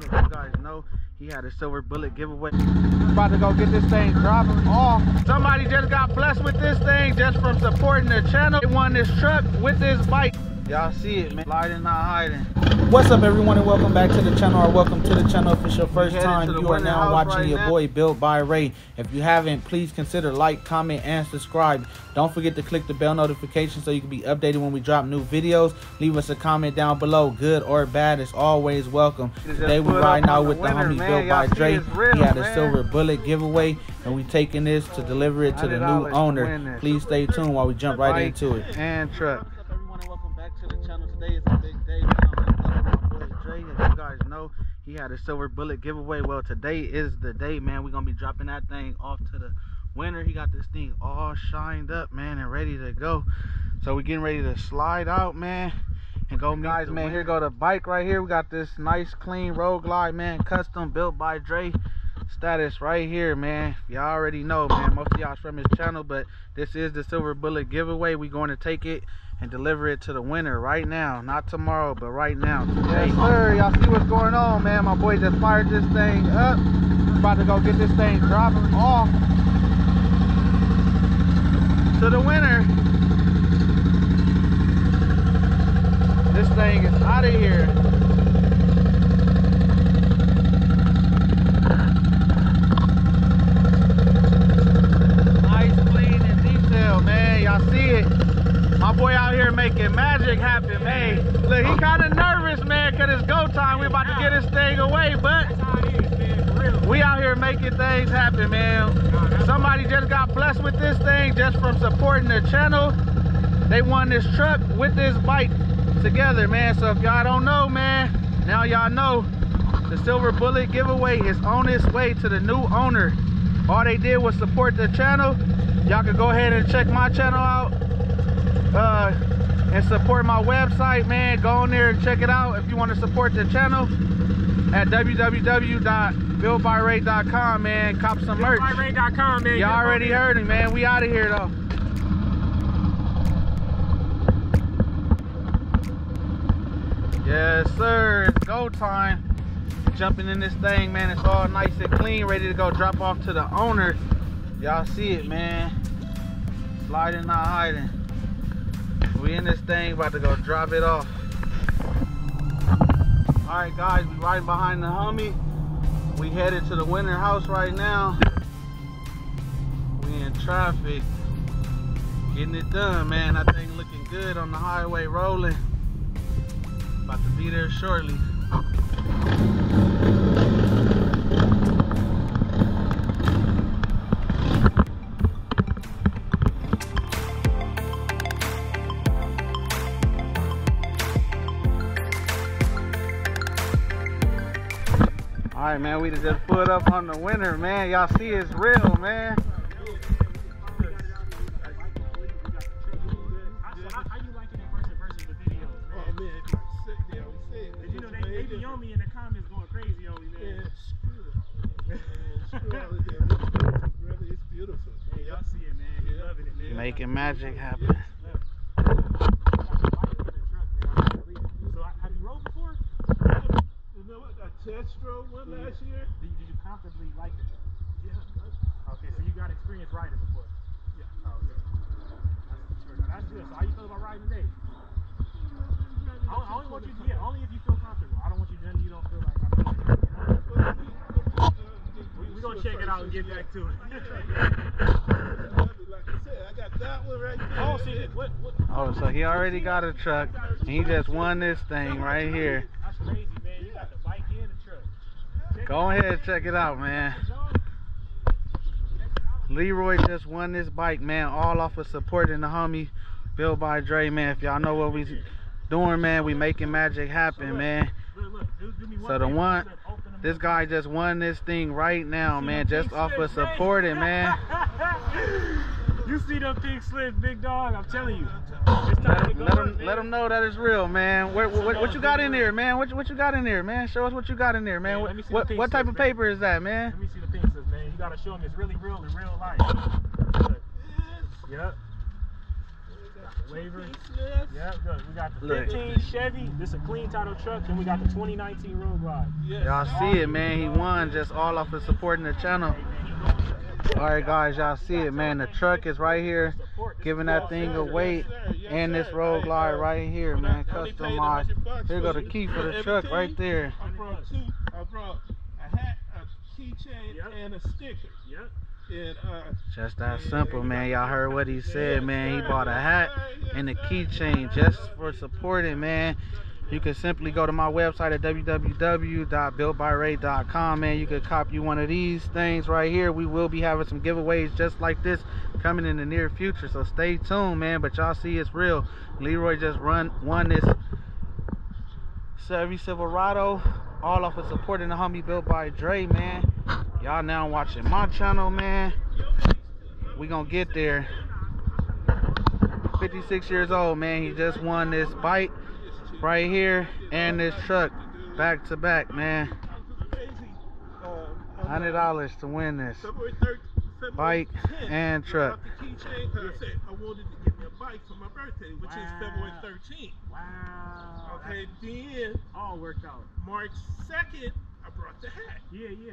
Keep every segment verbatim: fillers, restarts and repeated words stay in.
giveaway. As you guys know, he had a Silver Bullet giveaway. About to go get this thing dropping off. Somebody just got blessed with this thing just from supporting the channel. They won this truck with this bike. Y'all see it, man. Lighting, not hiding. What's up, everyone, and welcome back to the channel, or welcome to the channel if it's your first time. You are now watching right your now. boy, Built by Ray. If you haven't, please consider like, comment, and subscribe. Don't forget to click the bell notification so you can be updated when we drop new videos. Leave us a comment down below, good or bad. It's always welcome. Today we're riding out with the homie Built by Dre. He had a Silver Bullet giveaway, and we taking this to deliver it to the new owner. Please stay tuned while we jump right into it. And truck. What's up, everyone, and welcome back to the channel. Today is a big day. As you guys know, he had a Silver Bullet giveaway. Well, today is the day, man. We're gonna be dropping that thing off to the winner. He got this thing all shined up, man, and ready to go. So we're getting ready to slide out, man, and go meet guys, man. Winner. Here go the bike right here. We got this nice clean Road Glide, man, custom built by Dre status right here, man. Y'all already know, man, most of y'all's from his channel, but this is the Silver Bullet giveaway. We're going to take it and deliver it to the winner right now. Not tomorrow, but right now. Today. Yes, sir. Y'all see what's going on, man. My boy just fired this thing up. About to go get this thing dropping off to the winner. This thing is out of here. Nice, clean, and detailed, man. Y'all see it. My boy out here making magic happen, man. Look, he kind of nervous, man, because it's go time. We about to get this thing away, but we out here making things happen, man. Somebody just got blessed with this thing just from supporting the channel. They won this truck with this bike together, man. So if y'all don't know, man, now y'all know the Silver Bullet giveaway is on its way to the new owner. All they did was support the channel. Y'all can go ahead and check my channel out. Uh, and support my website, man. Go on there and check it out if you want to support the channel at w w w dot built by ray dot com, man. Cop some merch. built by ray dot com, man. Y'all already heard him, man. We out of here, though. Yes, sir. It's go time. Jumping in this thing, man. It's all nice and clean, ready to go drop off to the owner. Y'all see it, man. Sliding, not hiding. We in this thing, about to go drop it off. All right, guys, we right behind the homie. We headed to the winter house right now. We in traffic, getting it done, man. That thing looking good on the highway, rolling. About to be there shortly. All right, man, we just put up on the winter, man. Y'all see it's real, man. How you liking it versus versus the video? Oh, man, it's sick. They always say it. You know, they be on me in the comments going crazy on me, man. Yeah, screw it. It's beautiful. Hey, y'all see it, man. You're loving it, man. Making magic happen. Test drove one last year. Did you, did you comfortably like it? Yeah. Okay, so you got experience riding before? Yeah. Oh, okay. That's, that's good. So how you feel about riding today? I, I only want you to, yeah, only if you feel comfortable. I don't want you to, you don't feel like I feel comfortable. We're going to check it out and get back to it. Like I said, I got that one right there. Oh, see, what, what, oh, so he already got a truck. And he just won this thing right here. That's crazy, man. You got the bike in. Go ahead and check it out, man. Leroy just won this bike, man, all off of supporting the homie Built by Dre, man. If y'all know what we doing, man, we making magic happen, man. So the one, this guy just won this thing right now, man, just off of supporting, man. You see them big slips, big dog, I'm telling you. It's time to go. Let them, let them know that it's real, man. Where, what, what you got in there, man? What, what you got in there, man? Show us what you got in there, man. What, what, what type of paper is that, man? Let me see the pink slips, man. You got to show them it's really real in real life. Yep. Waiver. Yeah, good. We got the fifteen Look. Chevy. This is a clean title truck. Then we got the twenty nineteen Road Glide. Yes. Y'all see it, man. He won just all off of supporting the channel. All right, guys. Y'all see it, man. The truck is right here, giving that thing away, and this Road Glide right here, man. Customized. Here go the key for the truck right there. I brought two. I brought a hat, a keychain, and a sticker. Yep. And, uh, just that simple, man. Y'all heard what he said, man. He bought a hat and a keychain just for supporting, man. You can simply go to my website at w w w dot built by ray dot com, man. You could copy one of these things right here. We will be having some giveaways just like this coming in the near future, so stay tuned, man. But y'all see it's real. Leroy just run won this Chevy Silverado all off of supporting the homie Built by Dre, man. Y'all now watching my channel, man. We gonna get there. fifty-six years old, man. He just won this bike right here and this truck back to back, man. one hundred dollars to win this bike and truck. I wanted to get me a bike for my birthday, which is February thirteenth. Wow. Okay, then all worked out. March second, I brought the hat. Yeah, yeah.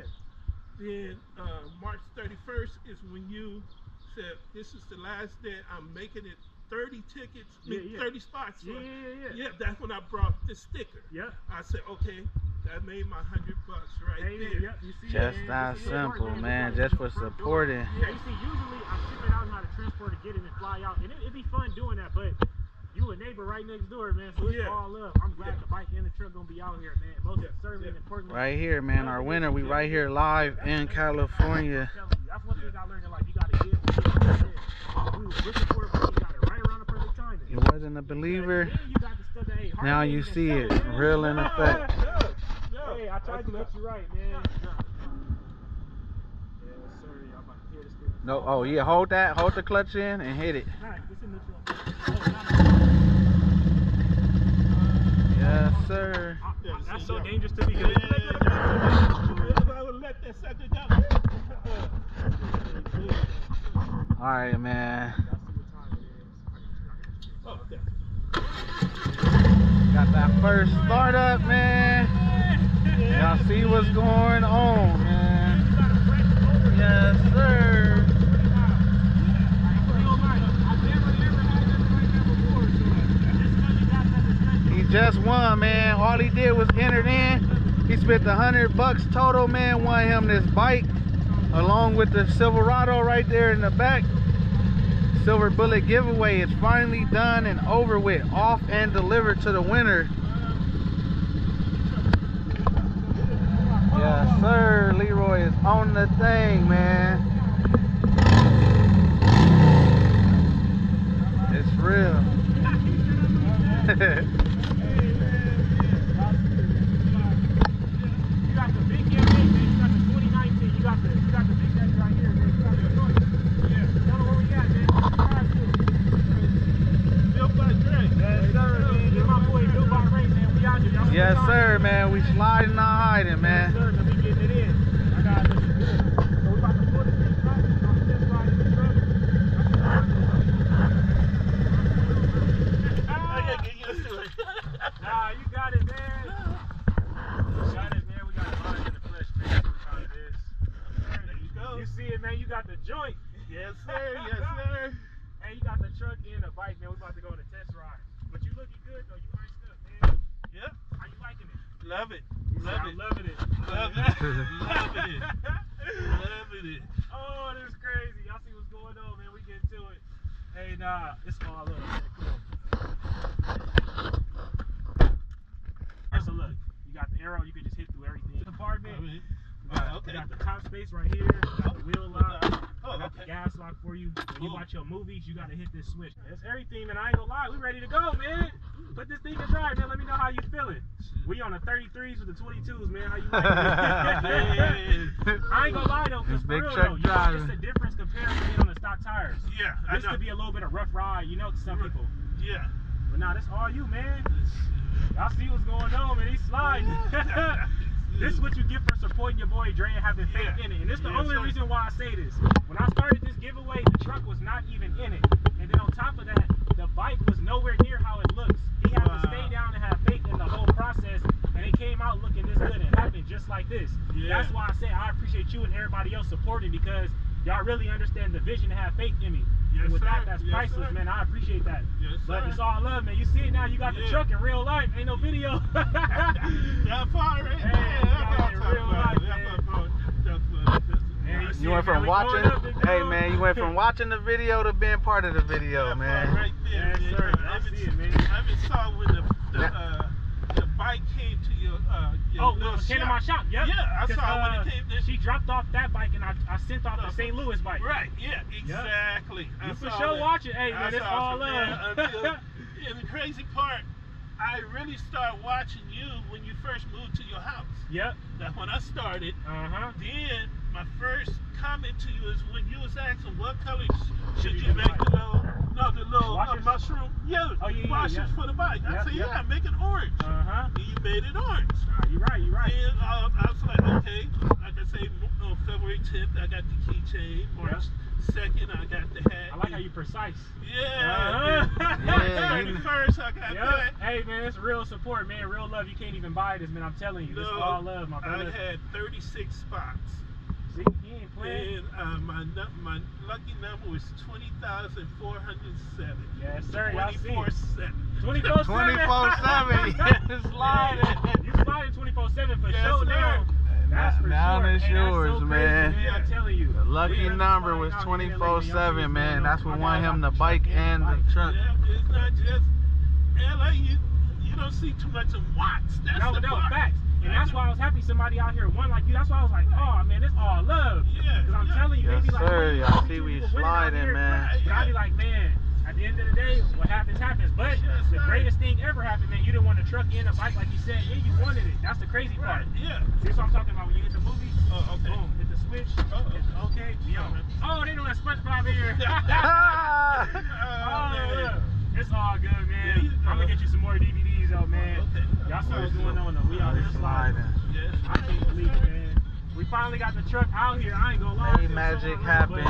Then uh, March thirty-first is when you said, this is the last day, I'm making it thirty tickets, yeah, yeah. thirty spots. Yeah, yeah, yeah. Yeah, that's when I brought the sticker. Yeah. I said, okay, that made my hundred bucks right hey, there. Yeah, you see, just that simple, work, man, just for supporting. Yeah, you see, usually I figure it out how to transport to get in and fly out, and it, it'd be fun doing that, but you a neighbor right next door, man, so it's yeah. all up. I'm glad yeah. the bike and the truck gonna be out here, man. Both yeah. serving yeah. important. Right here, man, our winner. We right here live in California. That's one thing I learned in life. You gotta give. We were looking for it, but you got it right around the perfect time. You wasn't a believer. Now you see it, real in effect. Hey, I tried to get you right, man. No, oh yeah, hold that, hold the clutch in and hit it. Yes, sir. That's so dangerous to be good. All right, man. Got that first startup, man. Y'all see what's going on, man. Yes, sir. Just won, man. All he did was entered in. He spent the hundred bucks total, man. Won him this bike along with the Silverado right there in the back. Silver Bullet Giveaway is finally done and over with. Off and delivered to the winner. Yes, sir. Leroy is on the thing, man. It's real. Yes, sir, man. We sliding, not hiding, man. Yes, sir. Let me get it in. I got this. So we about to pull this thing back. I'm just sliding the truck. I gotta get used to it. Nah, you got it, man. You got it, man. We got it live in the flesh, man. How it is. There you go. You see it, man. You got the joint. Yes, sir. Yes, sir. Hey, you got the truck and the bike, man. We about to go on a test ride. But you looking good, though. You nice stuff, man. Yep. How you liking it? Love it. Love it. Loving it. Love it. Loving it. Loving it. Oh, this is crazy. Y'all see what's going on, man. We get to it. Hey, nah, it's all up, man. Come on. That's a look. You got the arrow. You can just hit through everything. Compartment. I mean, uh, okay. You got the top space right here. You got the wheel lock. Oh, I got okay. the gas lock for you. When cool. you watch your movies, you got to hit this switch. That's everything, and I ain't gonna lie. We ready to go, man. Put this thing in drive, man. Let me know how you feeling. We on the thirty-threes with the twenty-twos, man. How you like it? I ain't gonna lie though, cause for real though, you know, it's a difference compared to being on the stock tires. Yeah, I this know. could be a little bit of rough ride, you know, to some people. Yeah. But nah, that's all you, man. Y'all see what's going on, man. He's sliding. This is what you get for supporting your boy Dre and having faith yeah. in it. And this is the yeah, only right. reason why I say this. When I started this giveaway, the truck was not even in it. And then on top of that, the bike was nowhere near how it looks. He had wow. to stay down and have faith in the whole process. And it came out looking this good. And it happened just like this. Yeah. That's why I say I appreciate you and everybody else supporting, because y'all really understand the vision and have faith in me. Yes, and with sir. that, that's yes, priceless, sir. man. I appreciate that. Yes, but sir. it's all love, man. You see it now. You got yeah. the truck in real life. Ain't no video. That's far, right? Hey, yeah, that's in real life, man. You went from watching. Hey, man, you went from watching the video to being part of the video, that's man. Right there, yes, man. Sir. I, I see it, man. I even saw when the the, uh, the bike came to your uh, your oh, little it came shop. to my shop. Yep. Yeah, I saw uh, when it came. There. She dropped off that bike, and I I sent off the Saint Louis bike. Right. Yeah. Exactly. Yep. You for sure watching. Hey, man, it's all love. And the crazy part, I really started watching you when you first moved to your house. Yep. That's when I started. Uh-huh. Then my first comment to you is when you was asking what color should you, you make the, the little, no, the little uh, mushroom yeah, oh, yeah, washers yeah. for the bike. Yep, I said, yeah, yep. make it orange. Uh-huh. And you made it orange. Uh, you're right, you're right. And um, I was like, okay, like I say, on February tenth, I got the keychain. Yep. Second, I got the hat. I like how you precise. Yeah. Uh-huh. yeah. thirty-first, I got yep. that. Hey, man, it's real support, man. Real love. You can't even buy this, man. I'm telling you. No, this is all love, my brother. I had thirty-six spots. See, he ain't playing. And uh, my, my lucky number was twenty thousand four hundred seven. Yes, sir. Y'all see. twenty-four seven. twenty-four seven. Yes, sliding. You sliding twenty-four seven for yes, sure now. That's for now sure. It's hey, yours, that's so man. Crazy, man. I'm telling you. The lucky yeah, number was twenty-four seven, man. That's what won him the bike and the truck. Yeah, it's not just L A. You, you don't see too much of Watts. That's no, the no, part. Facts. And that's why I was happy somebody out here won like you. That's why I was like, oh, man, it's all love. Yeah. Because I'm yeah. telling you, yes, they be like, sir. Y'all see we sliding, here, man. But I be like, man, at the end of the day, what happens, happens. But yes, the greatest thing ever happened, man, you didn't want a truck in a bike like you said, and you wanted it. That's the crazy right. part. Yeah. See what I'm talking about? When you hit the movie, uh, okay. boom, hit the switch, uh -oh. hit the okay, yo. Oh, they don't let SpongeBob here. oh, look. It's all good, man. Yeah, I'm going to get you some more D V Ds, though, man. Okay. Y'all see what's going on, though. We out here sliding. Yes. I can't believe it, man. We finally got the truck out here. I ain't going to lie. Hey, magic happened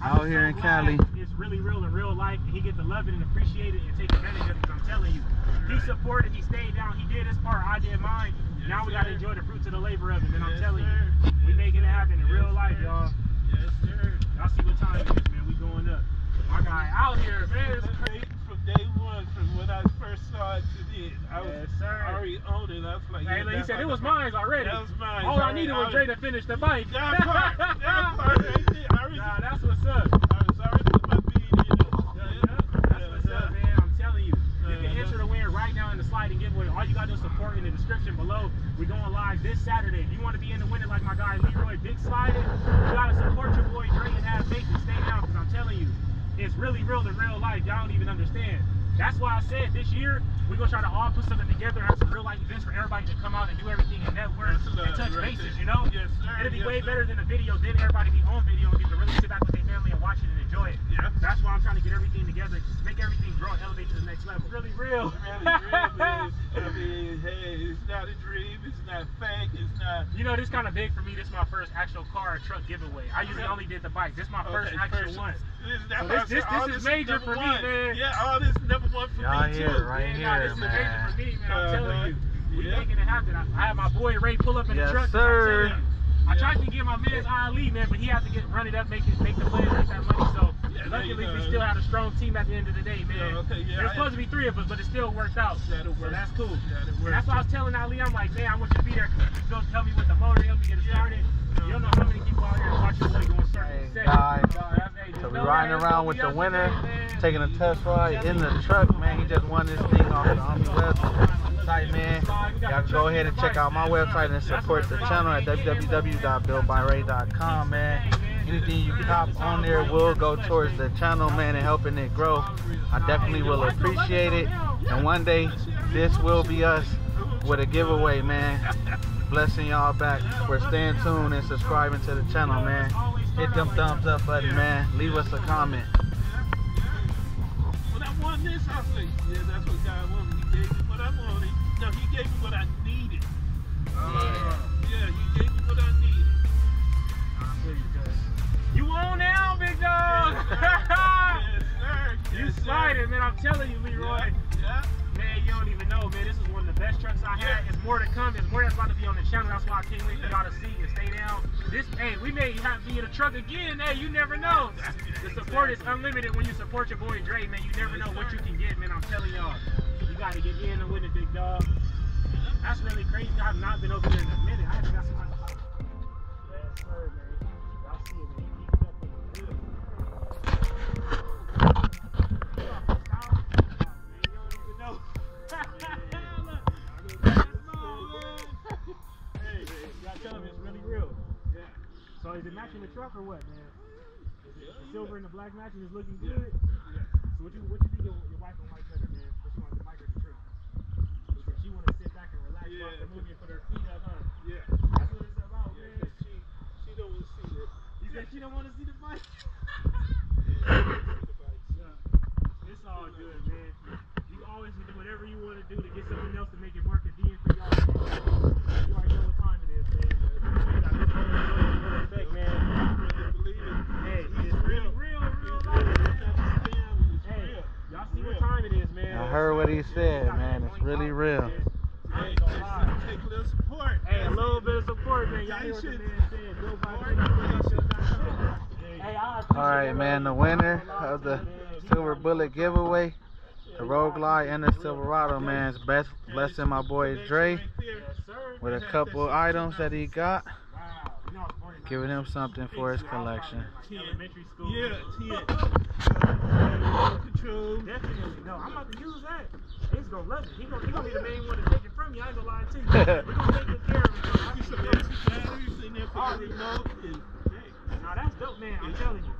out here in Cali. It's really real in real life. And he get to love it and appreciate it and take advantage of it. I'm telling you. He supported. He stayed down. He did his part. I did mine. Yes, now we got to enjoy the fruits of the labor of it. And I'm yes, telling sir. you, we yes, making it happen in yes, real life, y'all. Yes, sir. Y'all see what time it is, man. We going up. Our guy out here, man. It's crazy. Day one, from when I first saw it to this, I was yes, sir. already owned it. I was like, hey, yeah, he said it was mine already. That was mine. All I needed was Dre to finish the bike. That part, that part right there. I already, nah, that's what's up. I was already with my bead in it. That's what's up, man. I'm telling you. You can enter the win right now in the sliding giveaway. All you got to do is support in the description below. We're going live this Saturday. If you want to be in the winning like my guy Leroy, big sliding, you got to support your boy Dre and have faith and stay down, because I'm telling you, it's really real in real life. Y'all don't even understand. That's why I said this year we're gonna try to all put something together and have some real life events for everybody to come out and do everything and network and touch bases, you know? Yes, sir. It'll be yes, way sir. better than the video. Then everybody be on video and get to really sit back with their family and watch it and enjoy it. Yeah. That's why I'm trying to get everything together, just make everything grow and elevate to the next level. Really real. Really real, man. I mean, hey, it's not a dream, it's not fake, it's not. You know, this kind of big for me. This is my first actual car or truck giveaway. I usually really? only did the bike. This is my okay, first actual first, one. This, so this, this, this, this is major for one. me, man. Yeah, all this number one for Y'all me, here, too. Right yeah, here, this man. is major for me, man. I'm uh, telling you. We're yeah. making it happen. I, I had my boy Ray pull up in yes, the truck. Sir. You, I yeah. tried to get my man's Ali, man, but he had to get run it up, make, his, make the play, make that money. So yeah, luckily, we still had a strong team at the end of the day, man. Yeah, okay, yeah, There's I, supposed to be three of us, but it still worked out. That'll work. So that's cool. That'll work. That's why I was telling Ali, I'm like, man, I want you to be there. You go help me with the motor, help me get it started. You don't know how many people out here watch your boy going circle set. So we're riding around with the winner, taking a test ride in the truck, man. He just won this thing off the Army website, man. Y'all go ahead and check out my website and support the channel at w w w dot built by ray dot com, man. Anything you cop on there will go towards the channel, man, and helping it grow. I definitely will appreciate it. And one day, this will be us with a giveaway, man. Blessing y'all back for staying tuned and subscribing to the channel, man. Hit them thumbs up button, man. Leave us a comment. When I won this, I was like, yeah, that's what God wanted. He gave me what I wanted. No, he gave me what I needed. Yeah. telling you, Leroy. Yeah. Yeah. Man, you don't even know, man. This is one of the best trucks I yeah. had. There's more to come. There's more that's about to be on the channel. That's why I can't wait for y'all to see and stay down. This, hey, we may have to be in a truck again. Hey, you never know. The support is unlimited when you support your boy Dre, man. You never know what you can get, man. I'm telling y'all. You got to get in and win it, big dog. That's really crazy. I've not been over there in a minute. I haven't got some time to talk. Yes, sir, man. Y'all see it, man. So is it matching the truck or what, man? Is it the silver and the black matching is looking good? Yeah. So what you what you think your, your wife and wife better, man? What she wants the bike or the truck? Because she wanna sit back and relax, yeah, watch the movie and put her feet up, huh? Yeah. That's what it's about, yeah, man. She she don't wanna see it. You said she don't wanna see the bike? Yeah. It's all good, man. You always can do whatever you wanna do to get something else to make it work at the end for y'all. You already know what time it is, man. He said, man, it's really real. I ain't gonna lie. Take a little support. Hey, a little bit of support, man. Y'all hear what the man said. All right, man, the winner of the Silver Bullet Giveaway, the Road Glide and the Silverado, man's best blessing my boy Dre with a couple items that he got. Giving him something for his collection. Elementary school. Yeah, yeah. Definitely. No, I'm about to use that. He's gonna love it. He's gonna, he gonna be the main one to take it from you. I ain't gonna lie to you. We're gonna take good care of it. You're sitting there for the remote. Now that's dope, man. I'm telling you.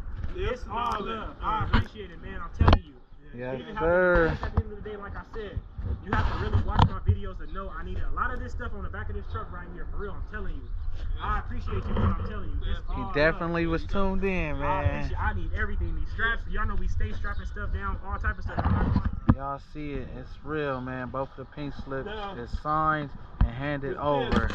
It's all love. I appreciate it, man. I'm telling you. Yes, sir. At the end of the day, like I said, you have to really watch my videos to know I need a lot of this stuff on the back of this truck right here. For real, I'm telling you. I appreciate you, man. I'm telling you. He definitely was tuned in, man. I, I need everything. These straps. Y'all know we stay strapping stuff down, all type of stuff. Y'all see it. It's real, man. Both the pink slips, the signs, and handed over.